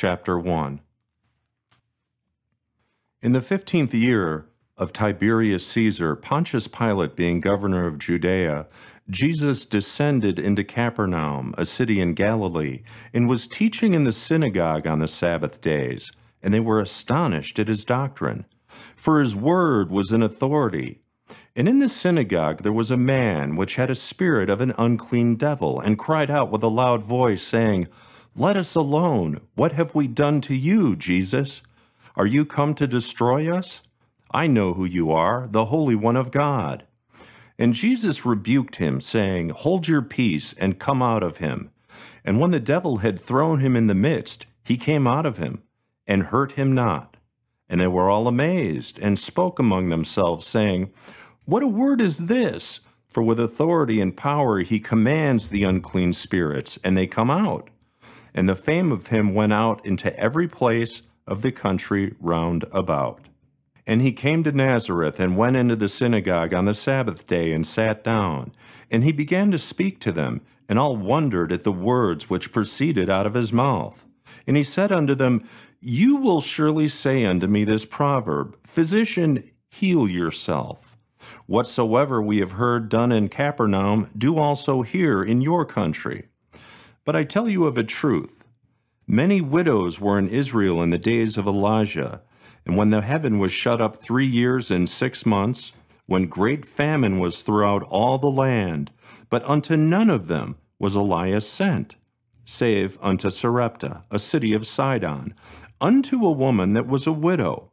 chapter 1. In the 15th year of Tiberius Caesar, Pontius Pilate being governor of Judea, Jesus descended into Capernaum, a city in Galilee, and was teaching in the synagogue on the Sabbath days, and they were astonished at his doctrine, for his word was in authority. And in the synagogue there was a man which had a spirit of an unclean devil, and cried out with a loud voice, saying, "Let us alone. What have we done to you, Jesus? Are you come to destroy us? I know who you are, the Holy One of God." And Jesus rebuked him, saying, "Hold your peace, and come out of him." And when the devil had thrown him in the midst, he came out of him, and hurt him not. And they were all amazed, and spoke among themselves, saying, "What a word is this! For with authority and power he commands the unclean spirits, and they come out." And the fame of him went out into every place of the country round about. And he came to Nazareth, and went into the synagogue on the Sabbath day, and sat down. And he began to speak to them, and all wondered at the words which proceeded out of his mouth. And he said unto them, "You will surely say unto me this proverb, Physician, heal yourself. Whatsoever we have heard done in Capernaum, do also here in your country. But I tell you of a truth, many widows were in Israel in the days of Elijah, and when the heaven was shut up 3 years and 6 months, when great famine was throughout all the land, but unto none of them was Elias sent, save unto Sarepta, a city of Sidon, unto a woman that was a widow.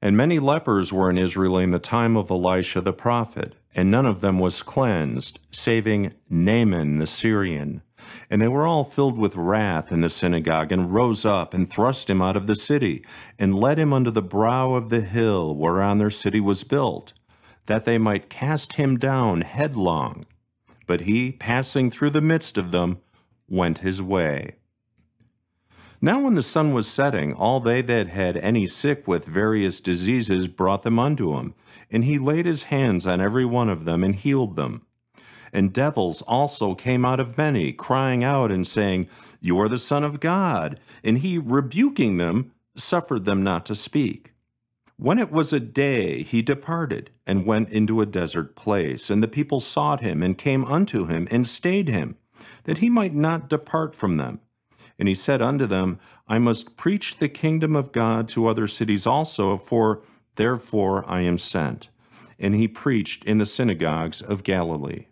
And many lepers were in Israel in the time of Elisha the prophet, and none of them was cleansed, saving Naaman the Syrian. And they were all filled with wrath in the synagogue, and rose up, and thrust him out of the city, and led him unto the brow of the hill whereon their city was built, that they might cast him down headlong. But he, passing through the midst of them, went his way. Now when the sun was setting, all they that had any sick with various diseases brought them unto him, and he laid his hands on every one of them, and healed them. And devils also came out of many, crying out and saying, "You are the Son of God." And he, rebuking them, suffered them not to speak. When it was a day, he departed, and went into a desert place. And the people sought him, and came unto him, and stayed him, that he might not depart from them. And he said unto them, "I must preach the kingdom of God to other cities also, for therefore I am sent." And he preached in the synagogues of Galilee.